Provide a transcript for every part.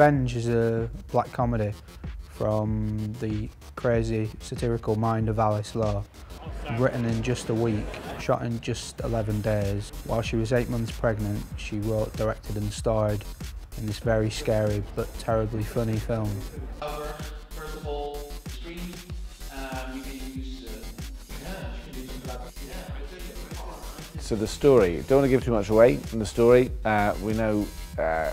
Prevenge is a black comedy from the crazy satirical mind of Alice Lowe, written in just a week, shot in just 11 days. While she was 8 months pregnant, she wrote, directed and starred in this very scary but terribly funny film. So the story, don't want to give too much away in the story. We know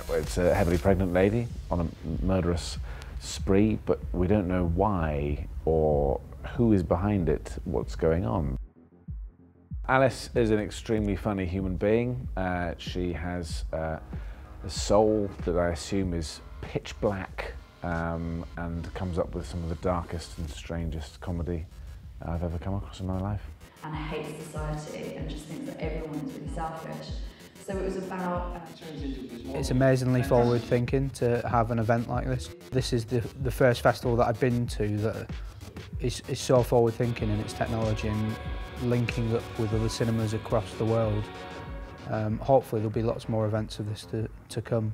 it's a heavily pregnant lady on a murderous spree, but we don't know why or who is behind it, what's going on. Alice is an extremely funny human being. She has a soul that I assume is pitch black and comes up with some of the darkest and strangest comedy I've ever come across in my life. And hates society and just thinks that everyone's really selfish. So it was about... It's amazingly forward thinking to have an event like this. This is the first festival that I've been to that is so forward thinking in its technology and linking up with other cinemas across the world. Hopefully there'll be lots more events of this to come.